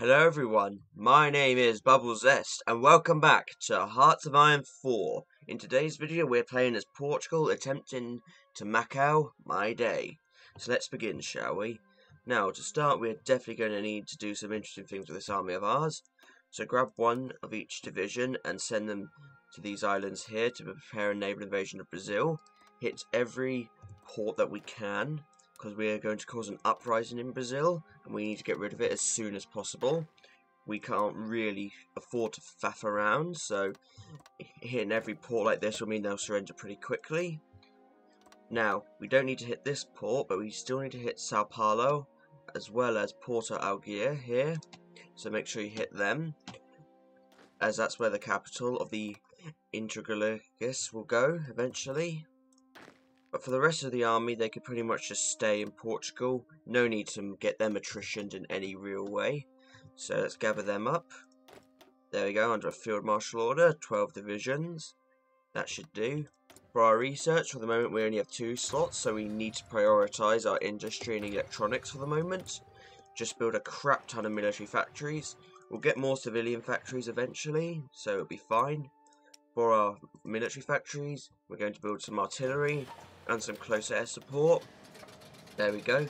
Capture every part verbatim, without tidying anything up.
Hello everyone, my name is Bubble Zest, and welcome back to Hearts of Iron four. In today's video we're playing as Portugal attempting to Macau my day. So let's begin, shall we? Now, to start, we're definitely going to need to do some interesting things with this army of ours. So grab one of each division and send them to these islands here to prepare a naval invasion of Brazil. Hit every port that we can, because we are going to cause an uprising in Brazil, and we need to get rid of it as soon as possible. We can't really afford to faff around, so hitting every port like this will mean they'll surrender pretty quickly. Now, we don't need to hit this port, but we still need to hit Sao Paulo, as well as Porto Alegre here, so make sure you hit them, as that's where the capital of the Integralist will go eventually. But for the rest of the army, they could pretty much just stay in Portugal. No need to get them attritioned in any real way. So let's gather them up. There we go, under a field marshal order, twelve divisions. That should do. For our research, for the moment we only have two slots, so we need to prioritise our industry and electronics for the moment. Just build a crap ton of military factories. We'll get more civilian factories eventually, so it'll be fine. For our military factories, we're going to build some artillery and some closer air support. There we go.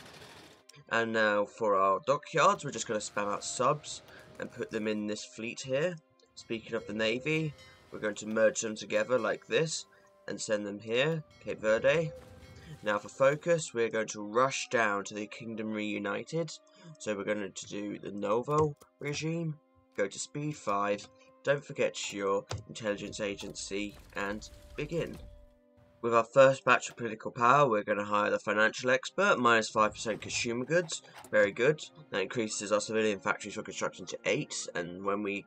And now for our dockyards, we're just going to spam out subs and put them in this fleet here. Speaking of the navy, we're going to merge them together like this and send them here, Cape Verde. Now for focus, we're going to rush down to the Kingdom Reunited. So we're going to do the Novo regime, go to speed five, don't forget your intelligence agency, and begin. With our first batch of political power, we're going to hire the financial expert, minus five percent consumer goods, very good. That increases our civilian factories for construction to eight, and when we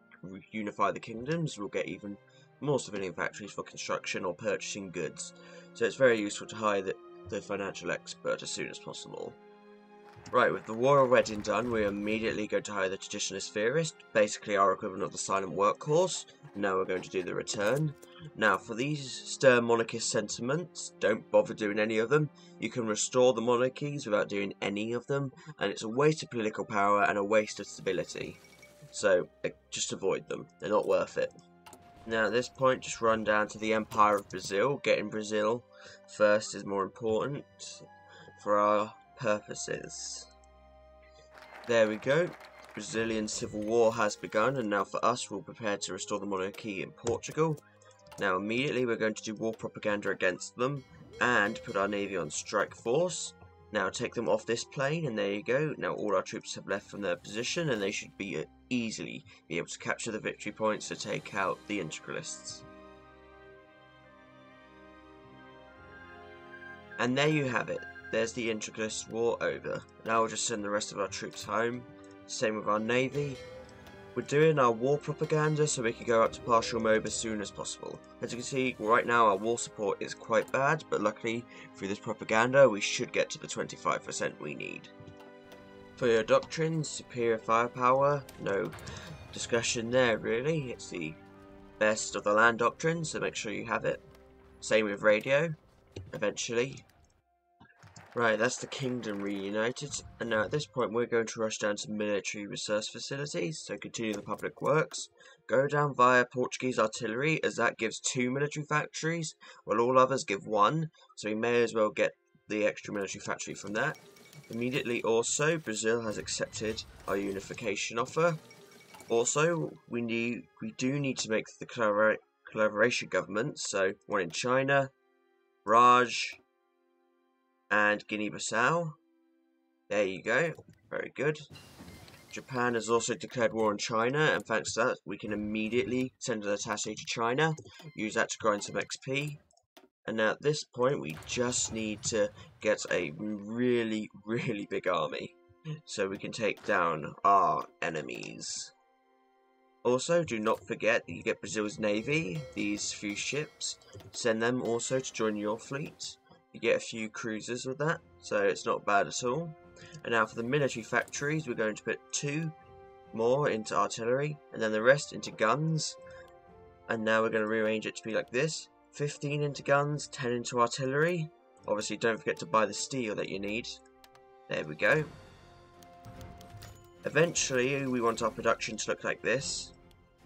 unify the kingdoms, we'll get even more civilian factories for construction or purchasing goods. So it's very useful to hire the, the financial expert as soon as possible. Right, with the royal wedding done, we immediately go to hire the traditionalist theorist, basically our equivalent of the silent workhorse. Now we're going to do the return. Now for these stern monarchist sentiments, don't bother doing any of them. You can restore the monarchies without doing any of them, and it's a waste of political power and a waste of stability. So just avoid them, they're not worth it. Now at this point, just run down to the Empire of Brazil. Getting Brazil first is more important for our purposes. There we go. Brazilian civil war has begun, and now for us, we're prepared to restore the monarchy in Portugal. Now immediately we're going to do war propaganda against them and put our navy on strike force. Now take them off this plane, and there you go. Now all our troops have left from their position, and they should be uh, easily be able to capture the victory points to take out the Integralists. And there you have it. There's the Integralist war over. Now we'll just send the rest of our troops home. Same with our navy. We're doing our war propaganda so we can go up to partial mob as soon as possible. As you can see, right now our war support is quite bad, but luckily through this propaganda we should get to the twenty-five percent we need. For your doctrines, superior firepower, no discussion there really. It's the best of the land doctrine, so make sure you have it. Same with radio, eventually. Right, that's the Kingdom Reunited, and now at this point we're going to rush down to military research facilities, so continue the public works. Go down via Portuguese artillery, as that gives two military factories, while all others give one, so we may as well get the extra military factory from that. Immediately also, Brazil has accepted our unification offer. Also, we need, we do need to make the collabor collaboration governments, so one in China, Raj, and Guinea-Bissau. There you go, very good. Japan has also declared war on China, and thanks to that we can immediately send an attaché to China, use that to grind some X P. And now at this point we just need to get a really, really big army so we can take down our enemies. Also, do not forget that you get Brazil's navy, these few ships, send them also to join your fleet. You get a few cruisers with that, so it's not bad at all. And now for the military factories, we're going to put two more into artillery, and then the rest into guns. And now we're going to rearrange it to be like this. fifteen into guns, ten into artillery. Obviously, don't forget to buy the steel that you need. There we go. Eventually, we want our production to look like this.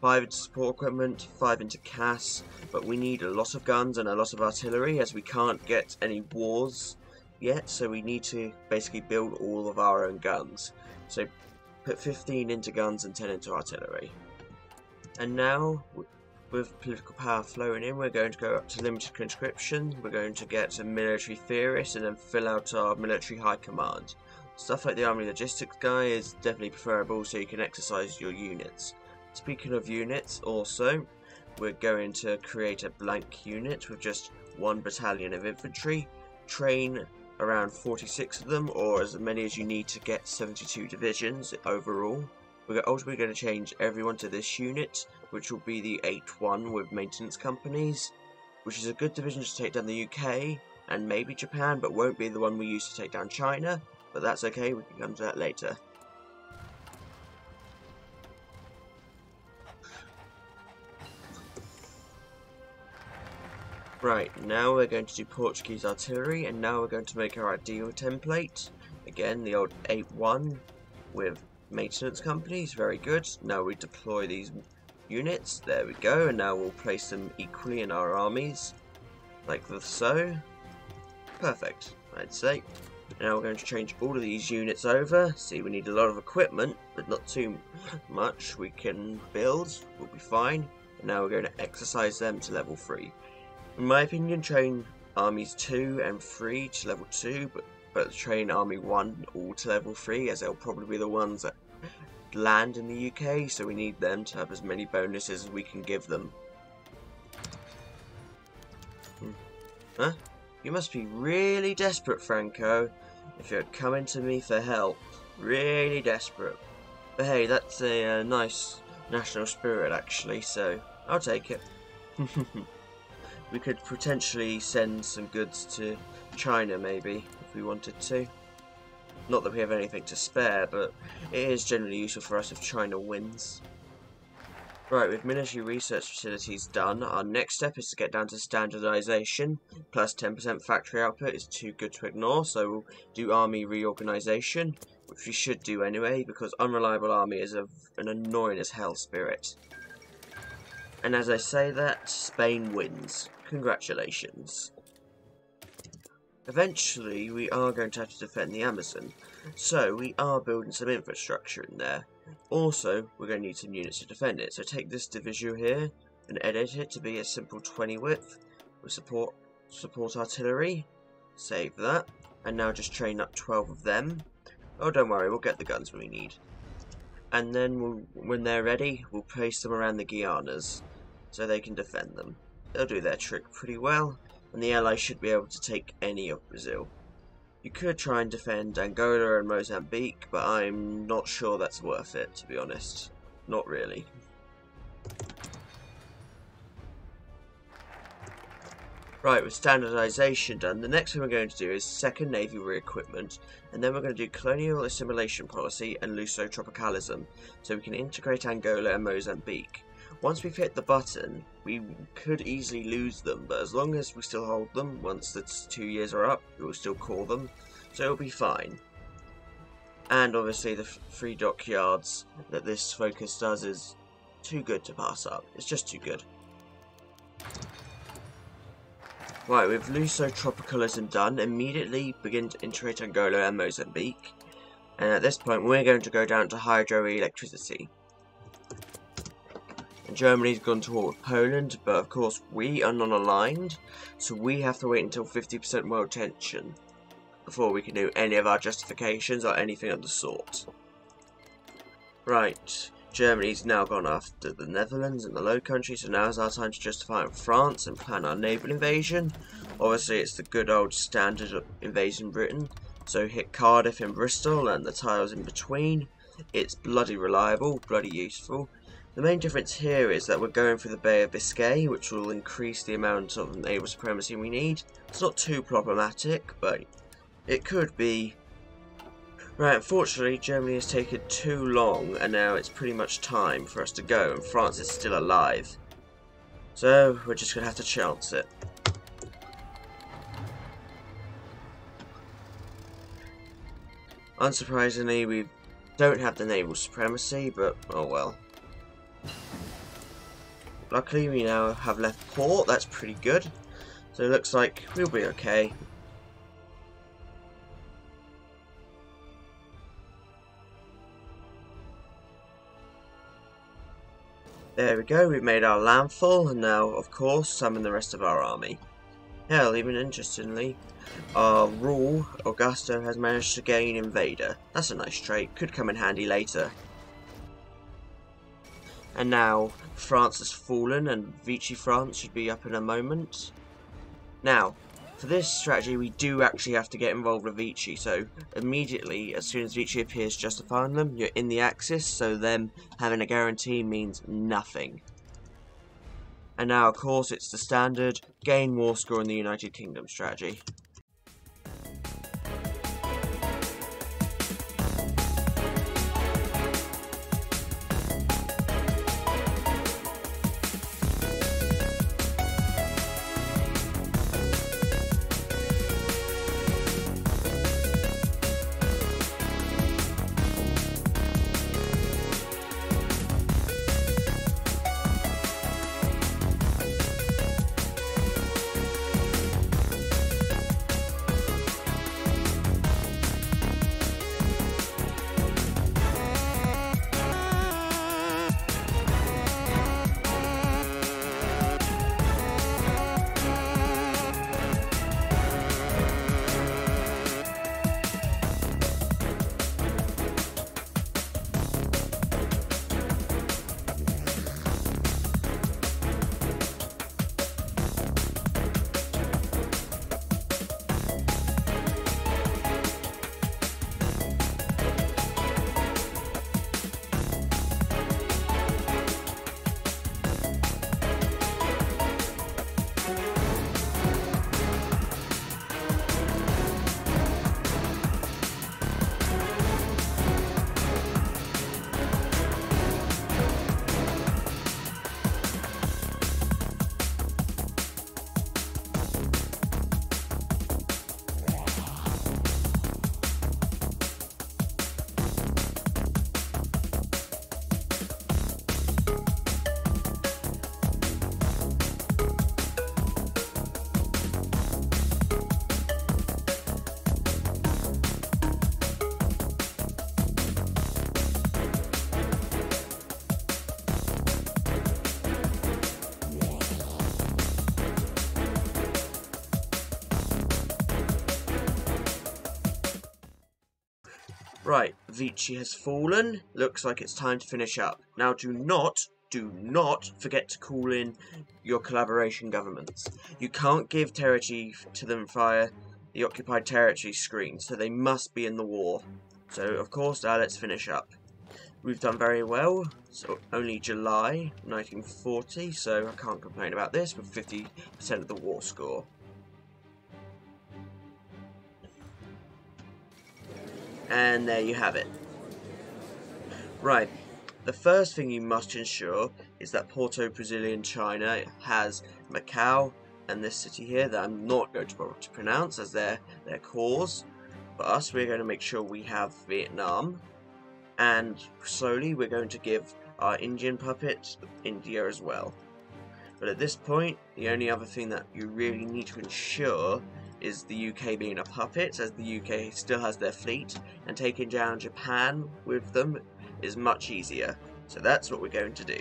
Five into support equipment, five into C A S, but we need a lot of guns and a lot of artillery as we can't get any wars yet, so we need to basically build all of our own guns. So put fifteen into guns and ten into artillery. And now, with political power flowing in, we're going to go up to limited conscription, we're going to get a military theorist and then fill out our military high command. Stuff like the army logistics guy is definitely preferable so you can exercise your units. Speaking of units, also, we're going to create a blank unit with just one battalion of infantry, train around forty-six of them, or as many as you need to get seventy-two divisions overall. We're ultimately going to change everyone to this unit, which will be the eight one with maintenance companies, which is a good division to take down the U K, and maybe Japan, but won't be the one we use to take down China, but that's okay, we can come to that later. Right, now we're going to do Portuguese artillery, and now we're going to make our ideal template. Again, the old eight one with maintenance companies, very good. Now we deploy these units, there we go, and now we'll place them equally in our armies, like so. Perfect, I'd say. And now we're going to change all of these units over. See, we need a lot of equipment, but not too much. We can build, we'll be fine. And now we're going to exercise them to level three. In my opinion, train armies two and three to level two, but but train Army one all to level three, as they'll probably be the ones that land in the U K, so we need them to have as many bonuses as we can give them. Hmm. Huh? You must be really desperate, Franco, if you're coming to me for help. Really desperate. But hey, that's a, a nice national spirit, actually, so I'll take it. We could potentially send some goods to China, maybe, if we wanted to. Not that we have anything to spare, but it is generally useful for us if China wins. Right, with military research facilities done, our next step is to get down to standardisation. Plus ten percent factory output is too good to ignore, so we'll do army reorganisation, which we should do anyway, because unreliable army is a, an annoying as hell spirit. And as I say that, Spain wins. Congratulations. Eventually, we are going to have to defend the Amazon, so we are building some infrastructure in there. Also, we're going to need some units to defend it, so take this division here and edit it to be a simple twenty width with support, support artillery. Save that, and now just train up twelve of them. Oh, don't worry, we'll get the guns we need. And then, we'll, when they're ready, we'll place them around the Guianas, so they can defend them. They'll do their trick pretty well. And the Allies should be able to take any of Brazil. You could try and defend Angola and Mozambique, but I'm not sure that's worth it, to be honest. Not really. Right, with standardisation done, the next thing we're going to do is second Navy re-equipment, and then we're going to do colonial assimilation policy and luso-tropicalism, so we can integrate Angola and Mozambique. Once we've hit the button, we could easily lose them, but as long as we still hold them, once the two years are up, we will still call them, so it'll be fine. And obviously the free dockyards that this focus does is too good to pass up. It's just too good. Right, with luso-tropicalism done, immediately begin to integrate Angola and Mozambique. And at this point, we're going to go down to hydroelectricity. Germany's gone to war with Poland, but of course we are non-aligned, so we have to wait until fifty percent world tension before we can do any of our justifications or anything of the sort. Right, Germany's now gone after the Netherlands and the Low Countries, so now is our time to justify France and plan our naval invasion. Obviously it's the good old standard invasion Britain, so hit Cardiff and Bristol and the tiles in between. It's bloody reliable, bloody useful. The main difference here is that we're going for the Bay of Biscay, which will increase the amount of naval supremacy we need. It's not too problematic, but it could be. Right, unfortunately, Germany has taken too long, and now it's pretty much time for us to go, and France is still alive. So, we're just going to have to chance it. Unsurprisingly, we've Don't have the naval supremacy, but oh well. Luckily we now have left port, that's pretty good. So it looks like we'll be okay. There we go, we've made our landfall, and now, of course, summon the rest of our army. Hell, even interestingly, our rule, Augusto, has managed to gain Invader. That's a nice trait, could come in handy later. And now, France has fallen, and Vichy France should be up in a moment. Now, for this strategy, we do actually have to get involved with Vichy, so immediately, as soon as Vichy appears justifying them, you're in the Axis, so them having a guarantee means nothing. And now, of course, it's the standard gain war score in the United Kingdom strategy. Right, Vichy has fallen. Looks like it's time to finish up. Now do not, do not forget to call in your collaboration governments. You can't give territory to them via the occupied territory screen, so they must be in the war. So of course now let's finish up. We've done very well, so only July nineteen forty, so I can't complain about this with fifty percent of the war score. And there you have it. Right, the first thing you must ensure is that Porto Brazilian China has Macau and this city here that I'm not going to bother to pronounce as their, their cores. For us, we're going to make sure we have Vietnam. And slowly we're going to give our Indian puppet India as well. But at this point, the only other thing that you really need to ensure is the U K being a puppet, as the U K still has their fleet, and taking down Japan with them is much easier. So that's what we're going to do.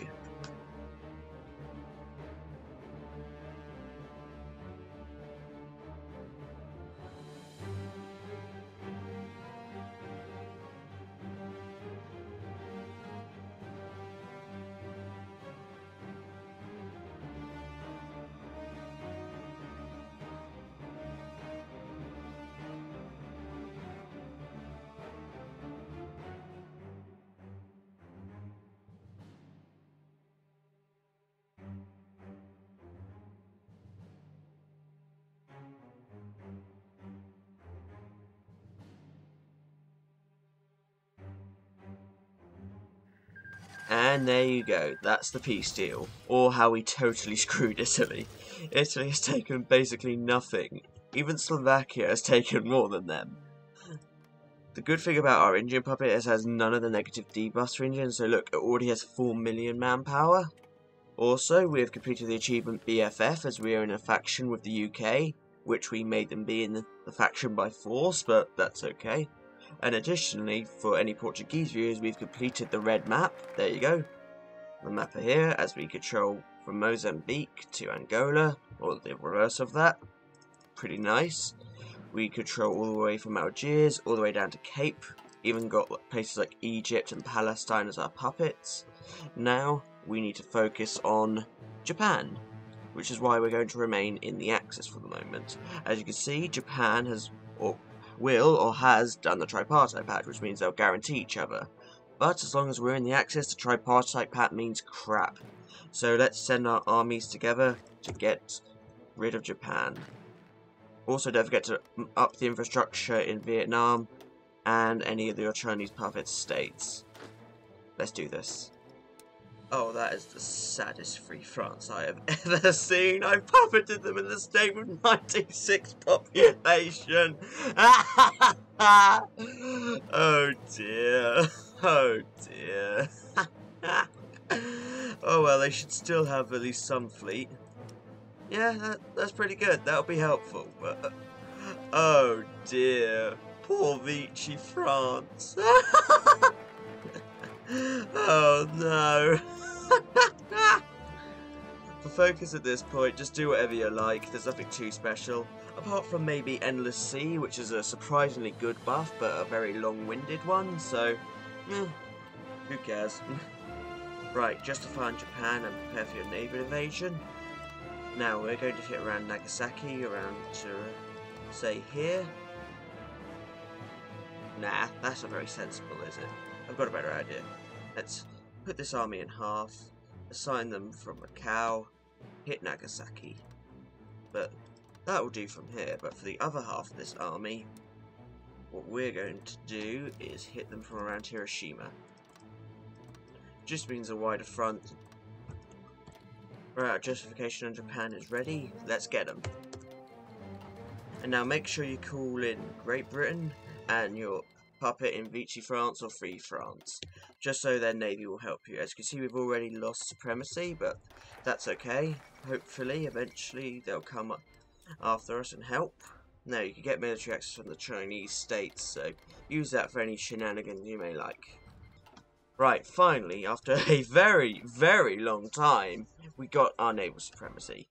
And there you go, that's the peace deal, or how we totally screwed Italy. Italy has taken basically nothing, even Slovakia has taken more than them. The good thing about our Indian puppet is it has none of the negative debuffs for Indians, so look, it already has four million manpower. Also, we have completed the achievement B F F, as we are in a faction with the U K, which we made them be in the faction by force, but that's okay. And additionally, for any Portuguese viewers, we've completed the red map, there you go. The map here, as we control from Mozambique to Angola, or the reverse of that, pretty nice. We control all the way from Algiers, all the way down to Cape, even got places like Egypt and Palestine as our puppets. Now, we need to focus on Japan, which is why we're going to remain in the Axis for the moment. As you can see, Japan has, or will, or has done the tripartite pact, which means they'll guarantee each other. But as long as we're in the Axis, the tripartite pact means crap. So let's send our armies together to get rid of Japan. Also, don't forget to up the infrastructure in Vietnam and any of your Chinese puppet states. Let's do this. Oh, that is the saddest Free France I have ever seen. I puppeted them in the state with ninety-six population. Oh dear. Oh dear. Oh well, they should still have at least some fleet. Yeah, that, that's pretty good. That'll be helpful. But, oh dear. Poor Vichy France. Oh no. For focus at this point, just do whatever you like. There's nothing too special. Apart from maybe Endless Sea, which is a surprisingly good buff, but a very long-winded one. So, eh, who cares? Right, justify in Japan and prepare for your naval invasion. Now we're going to hit around Nagasaki, around to, uh, say, here. Nah, that's not very sensible, is it? I've got a better idea. Let's put this army in half, assign them from Macau, hit Nagasaki. But that will do from here. But for the other half of this army, what we're going to do is hit them from around Hiroshima. Just means a wider front. Right, our justification on Japan is ready. Let's get them. And now make sure you call in Great Britain and your puppet in Vichy France or Free France, just so their navy will help you. As you can see, we've already lost supremacy, but that's okay. Hopefully, eventually, they'll come up after us and help. Now, you can get military access from the Chinese states, so use that for any shenanigans you may like. Right, finally, after a very, very long time, we got our naval supremacy.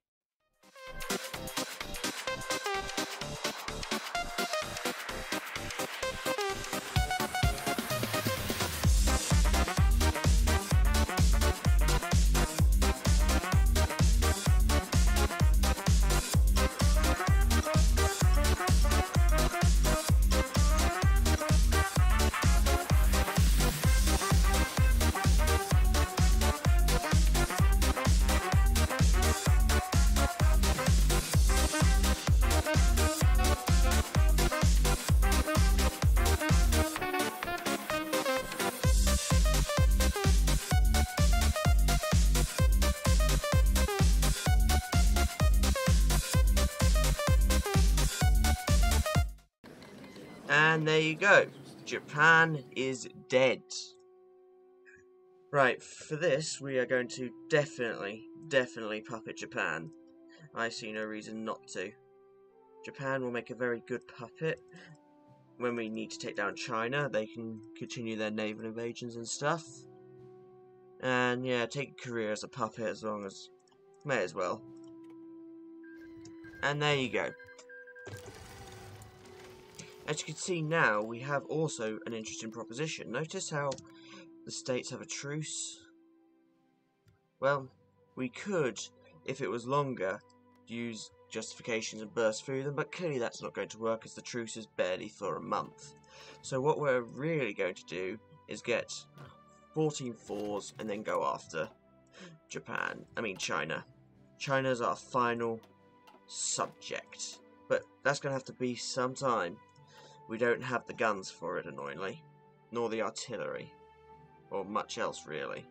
And there you go, Japan is dead. Right, for this we are going to definitely, definitely puppet Japan. I see no reason not to. Japan will make a very good puppet. When we need to take down China, they can continue their naval invasions and stuff. And yeah, take Korea as a puppet as long as, may as well. And there you go. As you can see now, we have also an interesting proposition. Notice how the states have a truce. Well, we could, if it was longer, use justifications and burst through them, but clearly that's not going to work as the truce is barely for a month. So what we're really going to do is get fourteen fours and then go after Japan. I mean China. China's our final subject. But that's going to have to be some time. We don't have the guns for it, annoyingly, nor the artillery, or much else, really.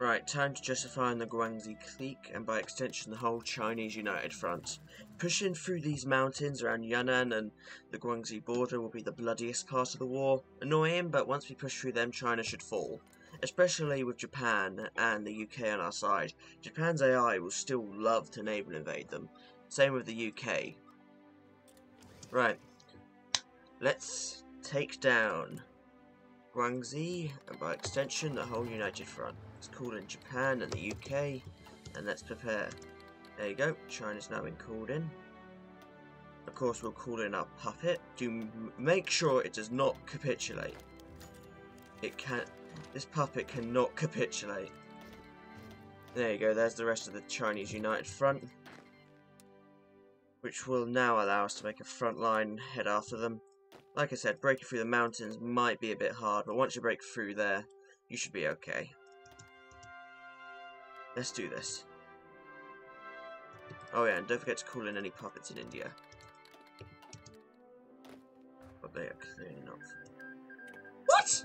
Right, time to justify on the Guangxi clique, and by extension the whole Chinese United Front. Pushing through these mountains around Yan'an and the Guangxi border will be the bloodiest part of the war. Annoying, but once we push through them, China should fall. Especially with Japan and the U K on our side. Japan's A I will still love to naval invade them. Same with the U K. Right, let's take down Guangxi, and by extension the whole United Front. Let's call in Japan and the U K, and let's prepare. There you go, China's now been called in. Of course we'll call in our puppet to make sure it does not capitulate. It can. This puppet cannot capitulate. There you go, there's the rest of the Chinese United Front, which will now allow us to make a front line head after them. Like I said, breaking through the mountains might be a bit hard, but once you break through there, you should be okay. Let's do this. Oh yeah, and don't forget to call in any puppets in India. But they are clearly not. What?!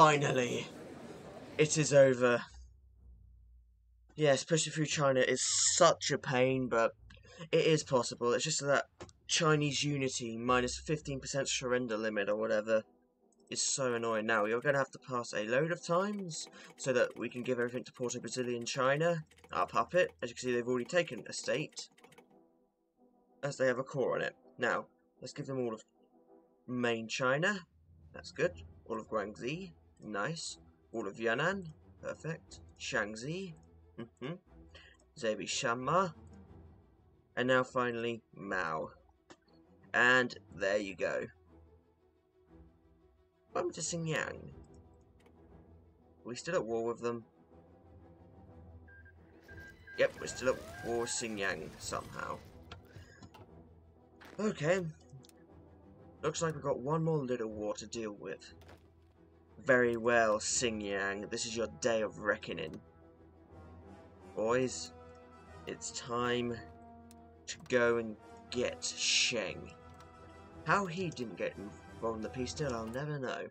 Finally, it is over. Yes, pushing through China is such a pain, but it is possible. It's just that Chinese unity minus fifteen percent surrender limit or whatever is so annoying now. You're going to have to pass a load of times so that we can give everything to Porto Brazilian China, our puppet. As you can see, they've already taken a state, as they have a core on it. Now, let's give them all of main China. That's good. All of Guangxi. Nice. All of Yan'an. Perfect. Shaanxi. Mm-hmm. Zebi Shanma. And now finally, Mao. And there you go. Welcome to Xinyang. Are we still at war with them? Yep, we're still at war with Xinyang somehow. Okay. Looks like we've got one more little war to deal with. Very well, Xinyang. This is your day of reckoning. Boys, it's time to go and get Sheng. How he didn't get involved in the peace deal, I'll never know.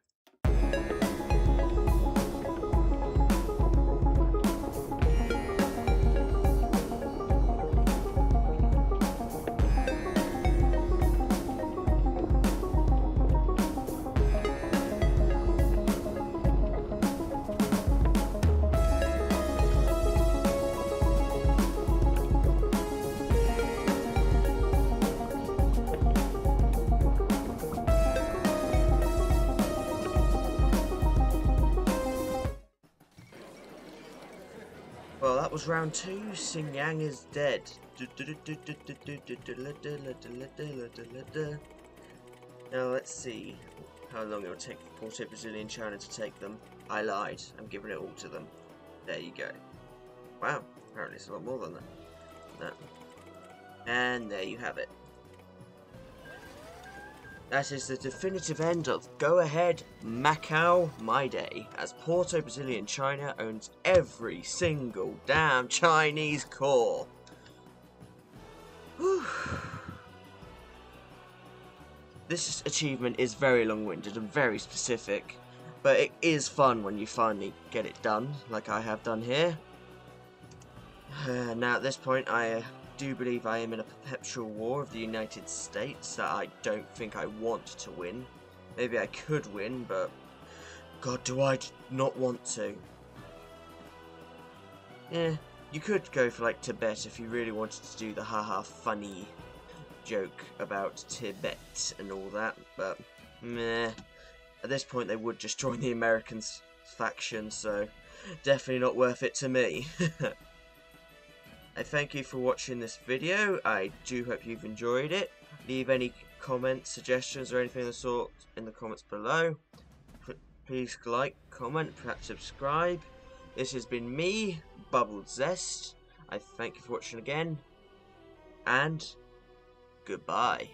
Round two, Xinyang is dead. Now let's see how long it will take for Porto Brazilian China to take them. I lied, I'm giving it all to them. There you go. Wow, apparently it's a lot more than that. And there you have it. That is the definitive end of Go Ahead Macau My Day, as Porto Brazilian China owns every single damn Chinese core. Whew. This achievement is very long-winded and very specific, but it is fun when you finally get it done, like I have done here. Uh, now at this point I... Uh, I do believe I am in a perpetual war of the United States that I don't think I want to win. Maybe I could win, but God, do I not want to. Eh, you could go for like Tibet if you really wanted to do the haha funny joke about Tibet and all that, but meh. At this point they would just join the Americans faction, so definitely not worth it to me. I thank you for watching this video. I do hope you've enjoyed it. Leave any comments, suggestions or anything of the sort in the comments below. P please like, comment, perhaps subscribe. This has been me, Bubbled Zest. I thank you for watching again, and goodbye.